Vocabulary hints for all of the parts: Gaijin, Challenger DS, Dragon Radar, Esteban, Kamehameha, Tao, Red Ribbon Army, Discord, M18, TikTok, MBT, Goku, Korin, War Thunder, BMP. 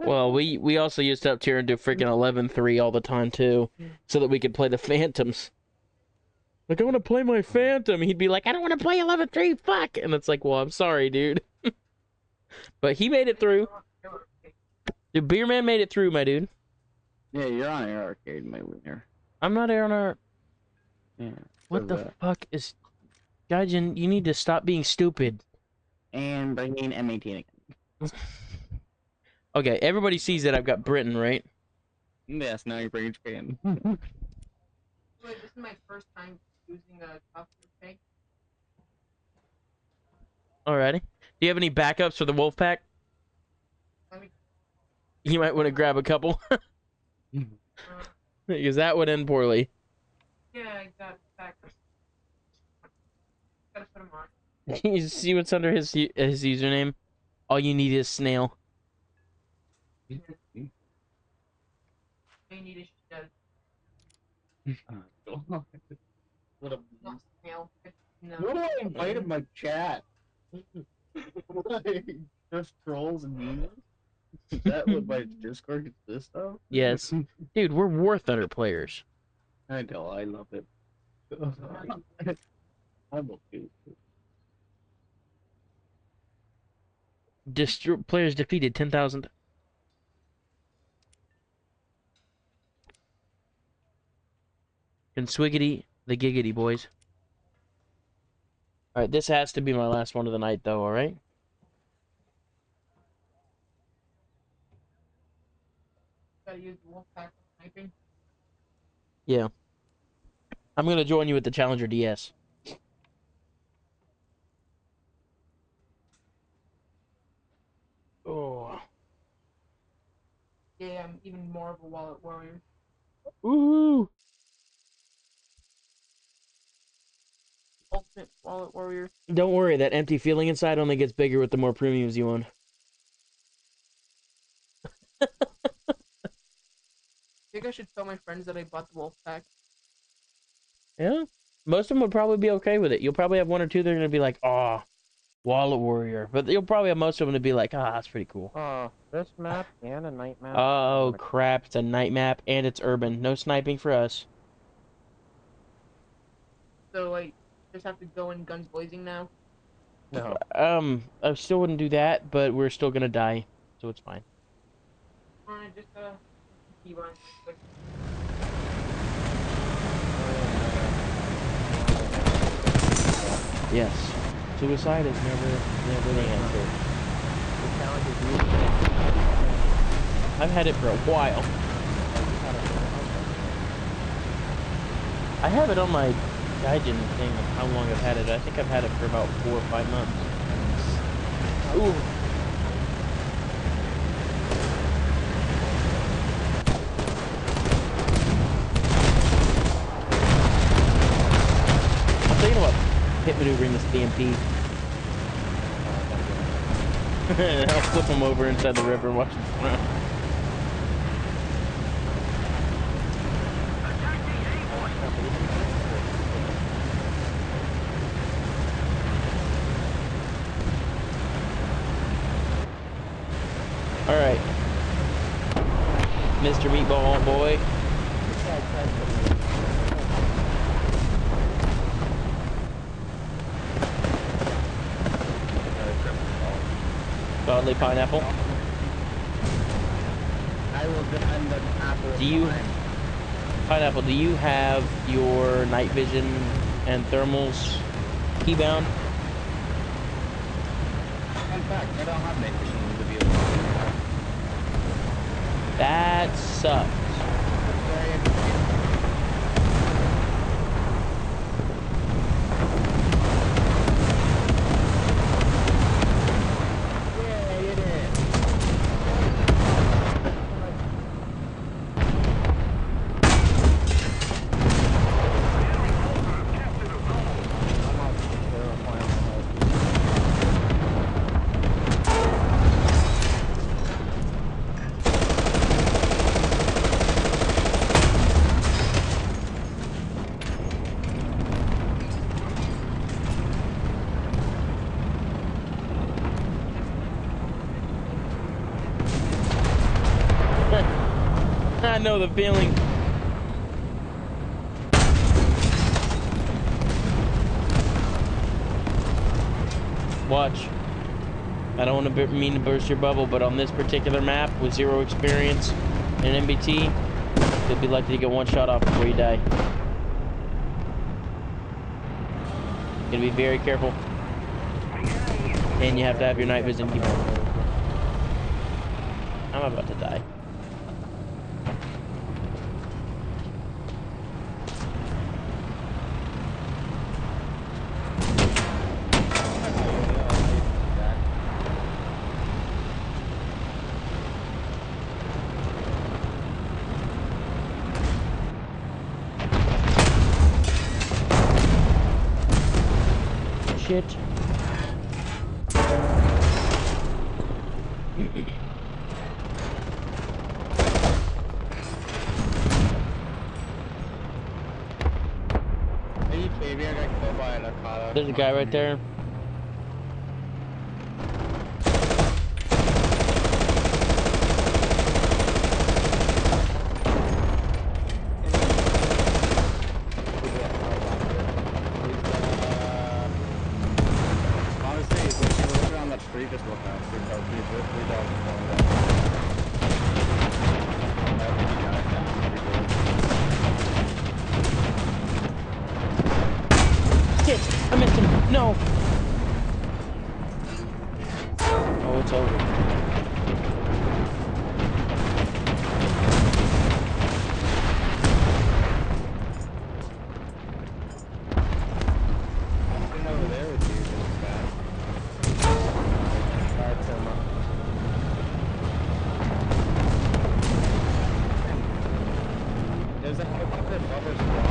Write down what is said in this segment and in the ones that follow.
Well, we also used to up tier and do freaking 11-3 all the time, too, so that we could play the Phantoms. Like, I want to play my Phantom. He'd be like, I don't want to play 11-3, fuck. And it's like, well, I'm sorry, dude. But he made it through. The Beer Man made it through, my dude. Yeah, you're on Air Arcade, my winner. I'm not Air on Air. Yeah, what the fuck is... Gaijin, you need to stop being stupid. And bring in M18 again. Okay, everybody sees that I've got Britain, right? Yes, now you're bringing Japan. Wait, this is my first time using a top pick. Alrighty. Do you have any backups for the Wolfpack? You might want to grab a couple. Because that would end poorly. Yeah, I got backups. Gotta put him on. Can you see what's under his username? All you need is snail. What do I invite in my chat? Like, just trolls and memes? Is that what my Discord consists of? Yes. Dude, we're War Thunder players. I know, I love it. I'm okay. Players defeated 10,000. Conswiggity the giggity, boys. Alright, this has to be my last one of the night, though, alright? Gotta use the Wolfpack for sniping? Yeah. I'm gonna join you with the Challenger DS. Oh. Yeah, I'm even more of a wallet warrior. Ooh! Ultimate wallet warrior. Don't worry, that empty feeling inside only gets bigger with the more premiums you own. I think I should tell my friends that I bought the Wolfpack. Yeah, most of them would probably be okay with it. You'll probably have one or two that are going to be like, "Ah, wallet warrior," but you'll probably have most of them to be like, "Ah, that's pretty cool." Oh, this map and a night map. Oh crap! It's a night map and it's urban. No sniping for us. So like. Just have to go in guns blazing now? No. I still wouldn't do that, but we're still gonna die, so it's fine. Alright, just keep on. Yes. Suicide is never the answer. I've had it for a while. I have it on my Gaijin thing of how long I've had it. I think I've had it for about 4 or 5 months. Ooh. I'm thinking about hit maneuvering this BMP. I'll flip him over inside the river and watch him drown. Alright. Mr. Meatball boy. Godly pineapple. I will defend the apple. Do you Pineapple, do you have your night vision and thermals keybound? In fact, I don't have night vision. That sucks. Yeah, you did. I know the feeling. Watch. I don't want to mean to burst your bubble, but on this particular map, with zero experience in MBT, you'll be lucky to get one shot off before you die. You gotta be very careful. And you have to have your night vision. I'm about to die. Shit. There's a guy right there. I missed him. No. Oh, it's over. I'm sitting over there with you just fast. There's a helicopter bubbles blocked.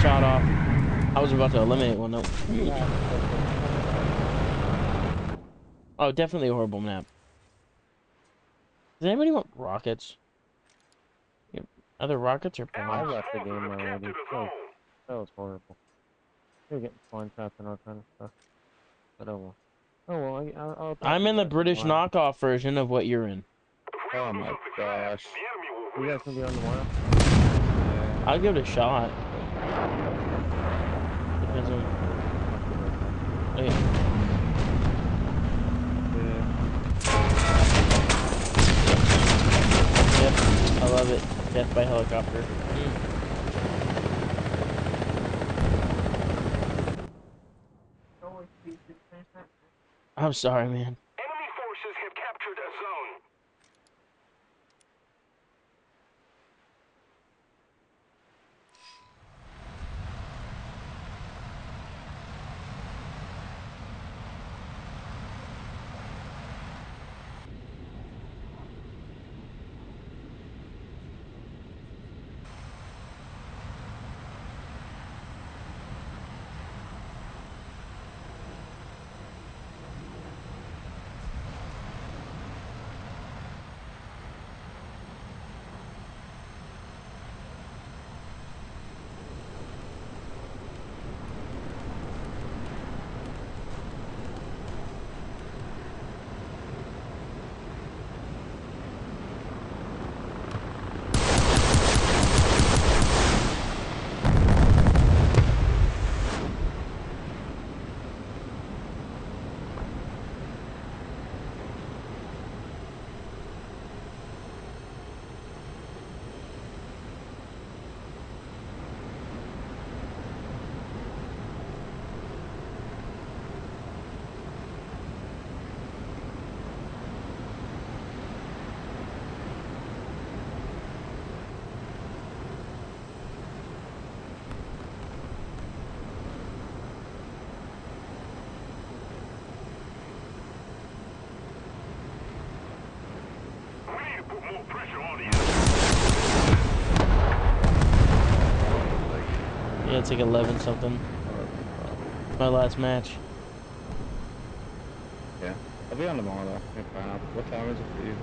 Shot off. I was about to eliminate one though. Oh, definitely a horrible map. Does anybody want rockets? Other rockets or bombs? I left the game already. That was horrible. They were getting flying traps and all kind of stuff. But oh well. Oh well. I'm in the British knockoff version of what you're in. Oh my gosh. You guys gonna be on the wire? I'll give it a shot. Depends on. Okay. Yeah. Yep, I love it. Death by helicopter. I'm sorry, man. Enemy forces have captured a zone. Yeah, it's like 11 something. My last match. Yeah. I'll be on tomorrow though. If I have. What time is it for you?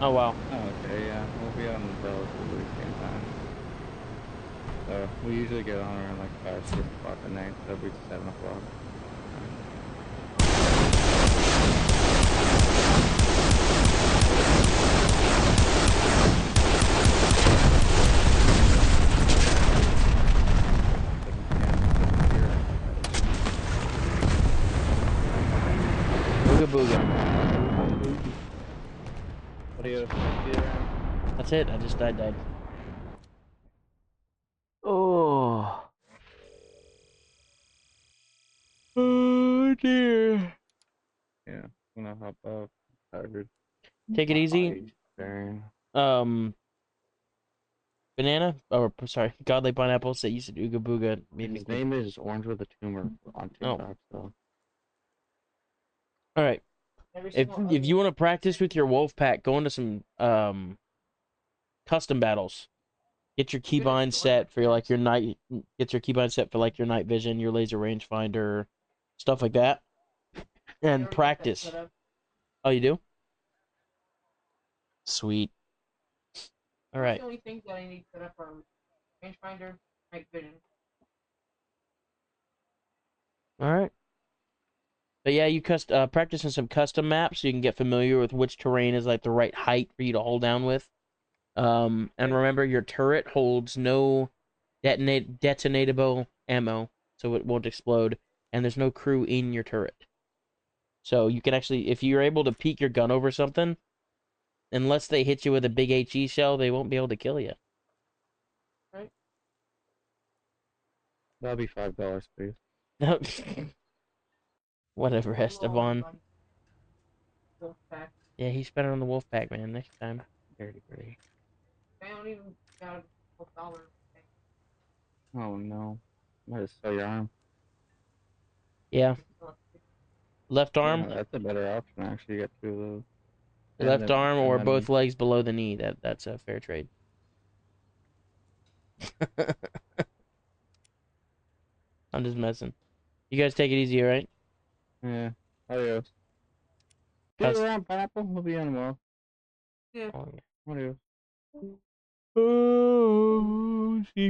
Oh wow. Oh, okay, yeah. We'll be on the relatively same time. So we usually get on around like 5 or 6 o'clock at night, so it'll be 7 o'clock. That's it, I just died. Oh. Oh dear. Yeah, I'm gonna hop up. Take it easy. Banana? Oh, sorry. Godly Pineapple said you said Ooga Booga. His name is Orange with a Tumor on TikTok, so. Alright. If you want to practice with your Wolfpack, go into some custom battles. Get your keybind set for like your night. Get your keybind set for like your night vision, your laser rangefinder, stuff like that, and practice. Oh, you do? Sweet. All right. The only things that I need set up are rangefinder, night vision. All right. But yeah, you practice in some custom maps so you can get familiar with which terrain is like the right height for you to hold down with. And remember, your turret holds no detonatable ammo, so it won't explode. And there's no crew in your turret. So you can actually, if you're able to peek your gun over something, unless they hit you with a big HE shell, they won't be able to kill you. Right. That'll be $5, please. No. Whatever, Esteban. Wolfpack. Yeah, he spent it on the Wolfpack, man. Next time. Dirty. I don't even got a $12. Oh, no. I just saw your arm. Yeah. Left arm? Yeah, that's a better option, actually. You got two of those. And left arm or both legs below the knee. That's a fair trade. I'm just messing. You guys take it easy, alright? Yeah, adios. Get around, Pineapple. We'll be on tomorrow. Yeah. Adios. Oh, see.